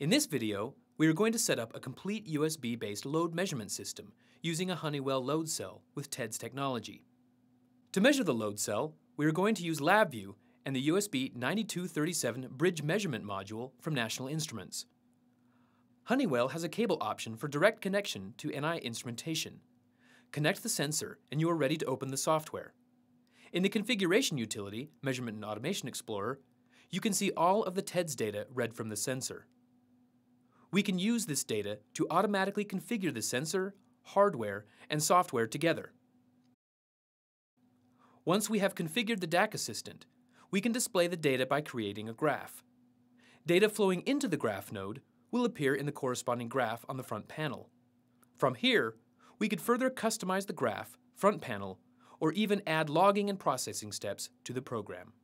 In this video, we are going to set up a complete USB-based load measurement system using a Honeywell load cell with TEDS technology. To measure the load cell, we are going to use LabVIEW and the USB 9237 bridge measurement module from National Instruments. Honeywell has a cable option for direct connection to NI instrumentation. Connect the sensor and you are ready to open the software. In the configuration utility, Measurement and Automation Explorer, you can see all of the TEDS data read from the sensor. We can use this data to automatically configure the sensor, hardware, and software together. Once we have configured the DAC assistant, we can display the data by creating a graph. Data flowing into the graph node will appear in the corresponding graph on the front panel. From here, we could further customize the graph, front panel, or even add logging and processing steps to the program.